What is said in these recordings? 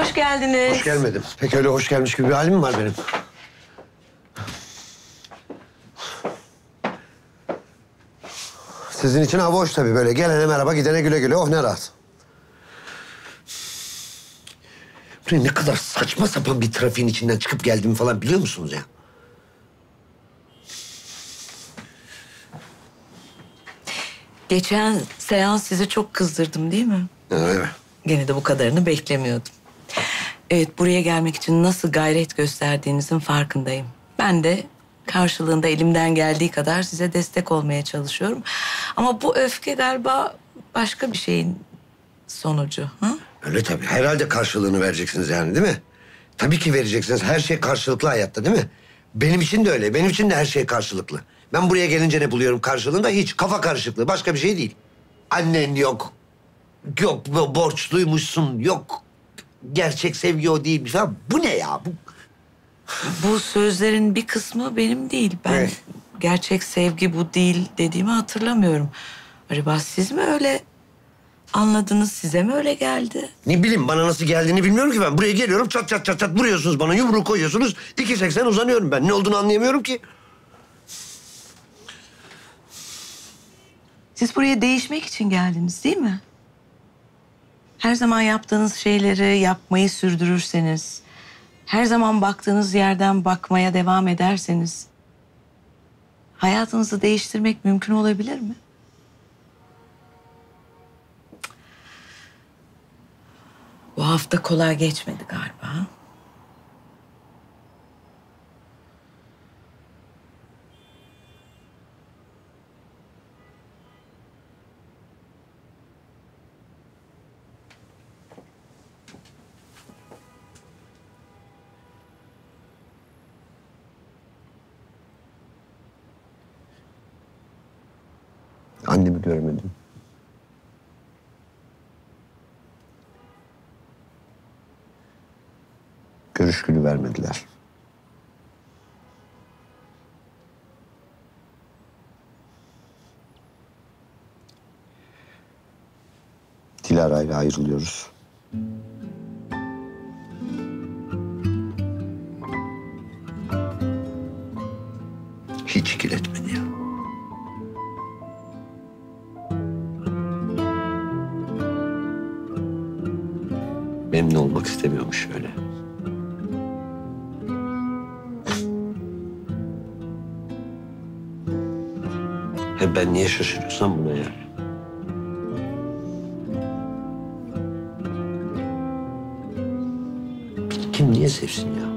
Hoş geldiniz. Hoş gelmedim. Pek öyle hoş gelmiş gibi bir halim var benim. Sizin için hava hoş tabii böyle. Gelene merhaba, gidene güle güle. Oh ne rahat. Buraya ne kadar saçma sapan bir trafiğin içinden çıkıp geldiğimi falan biliyor musunuz ya? Geçen seans sizi çok kızdırdım değil mi? Evet. Gene de bu kadarını beklemiyordum. Evet, buraya gelmek için nasıl gayret gösterdiğinizin farkındayım. Ben de karşılığında elimden geldiği kadar size destek olmaya çalışıyorum. Ama bu öfke galiba başka bir şeyin sonucu. Hı? Öyle tabii. Herhalde karşılığını vereceksiniz yani değil mi? Tabii ki vereceksiniz. Her şey karşılıklı hayatta değil mi? Benim için de öyle. Benim için de her şey karşılıklı. Ben buraya gelince ne buluyorum karşılığında? Hiç. Kafa karışıklığı. Başka bir şey değil. Annen yok. Yok borçluymuşsun. Yok gerçek sevgi o değil. Ya bu ne ya? Bu sözlerin bir kısmı benim değil. Ben evet. Gerçek sevgi bu değil dediğimi hatırlamıyorum. Acaba siz mi öyle anladınız? Size mi öyle geldi? Ne bileyim, bana nasıl geldiğini bilmiyorum ki ben. Buraya geliyorum, çat çat çat çat vuruyorsunuz bana. Yumruğu koyuyorsunuz. 2.80 uzanıyorum ben. Ne olduğunu anlayamıyorum ki. Siz buraya değişmek için geldiniz değil mi? Her zaman yaptığınız şeyleri yapmayı sürdürürseniz, her zaman baktığınız yerden bakmaya devam ederseniz, hayatınızı değiştirmek mümkün olabilir mi? Bu hafta kolay geçmedi galiba. Annemi göremedim. Görüş günü vermediler. Dilara ile ayrılıyoruz. Hiç ikiletme. Memnun olmak istemiyormuş öyle. Hem ben niye şaşırıyorsam buna ya? Kim niye sevsin ya?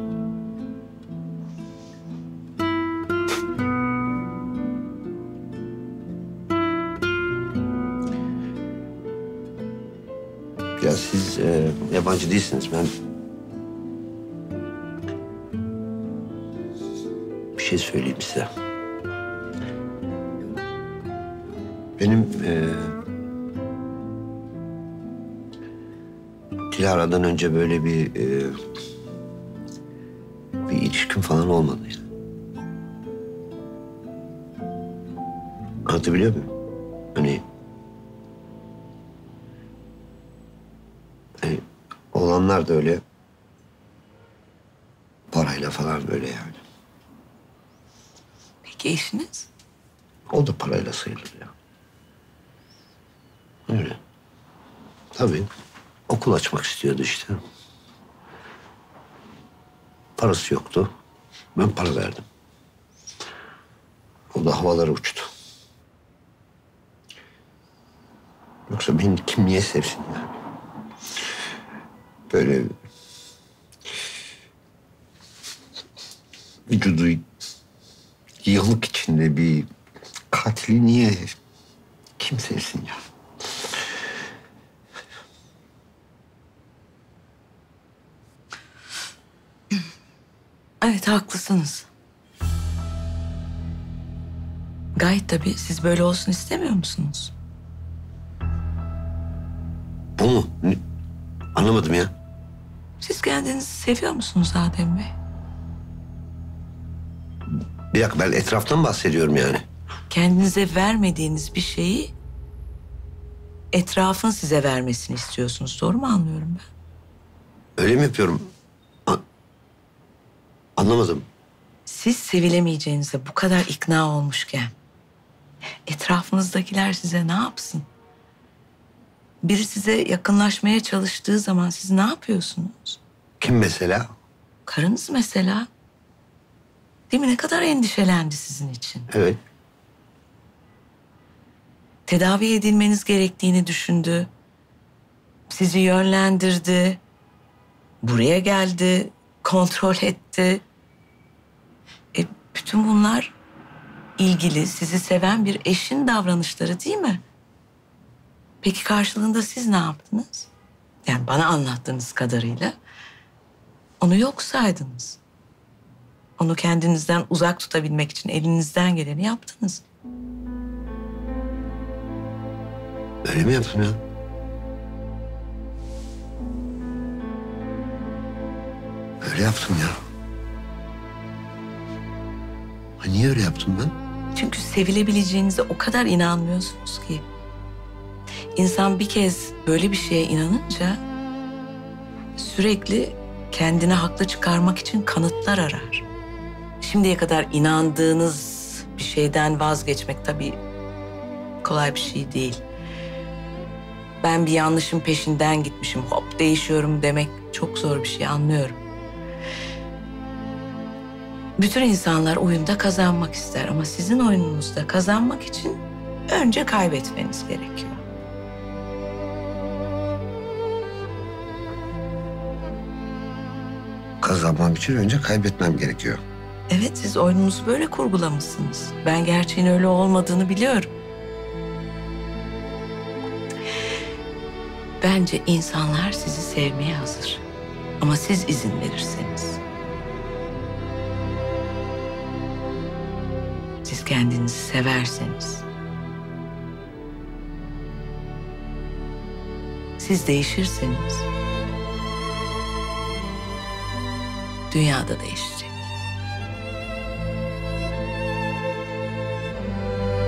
Ya siz yabancı değilsiniz. Ben bir şey söyleyeyim size. Benim Dilara'dan önce böyle bir ilişkim falan olmadı yani. Anlatabiliyor muyum? Hani onlar da öyle parayla falan böyle yani. Peki eşiniz? O da parayla sayılır ya. Öyle. Tabii okul açmak istiyordu işte. Parası yoktu. Ben para verdim. O da havalara uçtu. Yoksa beni kim niye sevsin yani? Böyle vücudu yıllık içinde bir katili niye kim sevsin ya? Evet, haklısınız. Gayet tabii, siz böyle olsun istemiyor musunuz? Bu mu? Anlamadım ya. Siz kendinizi seviyor musunuz Adem Bey? Bir dakika, ben etraftan bahsediyorum yani. Kendinize vermediğiniz bir şeyi etrafın size vermesini istiyorsunuz. Doğru mu anlıyorum ben? Öyle mi yapıyorum? Anlamadım. Siz sevilemeyeceğinize bu kadar ikna olmuşken etrafınızdakiler size ne yapsın? Biri size yakınlaşmaya çalıştığı zaman siz ne yapıyorsunuz? Kim mesela? Karınız mesela. Değil mi? Ne kadar endişelendi sizin için. Evet. Tedavi edilmeniz gerektiğini düşündü. Sizi yönlendirdi. Buraya geldi. Kontrol etti. Bütün bunlar ilgili, sizi seven bir eşin davranışları değil mi? Peki karşılığında siz ne yaptınız? Yani bana anlattığınız kadarıyla onu yok saydınız. Onu kendinizden uzak tutabilmek için elinizden geleni yaptınız. Öyle mi yaptım ya? Öyle yaptım ya. Niye öyle yaptım ben? Çünkü sevilebileceğinize o kadar inanmıyorsunuz ki. İnsan bir kez böyle bir şeye inanınca sürekli kendini haklı çıkarmak için kanıtlar arar. Şimdiye kadar inandığınız bir şeyden vazgeçmek tabii kolay bir şey değil. Ben bir yanlışın peşinden gitmişim, hop değişiyorum demek çok zor bir şey, anlıyorum. Bütün insanlar oyunda kazanmak ister ama sizin oyununuzda kazanmak için önce kaybetmeniz gerekiyor. Kazanmam için önce kaybetmem gerekiyor. Evet, siz oyununuzu böyle kurgulamışsınız. Ben gerçeğin öyle olmadığını biliyorum. Bence insanlar sizi sevmeye hazır. Ama siz izin verirseniz. Siz kendinizi severseniz. Siz değişirseniz. Dünya da değişir.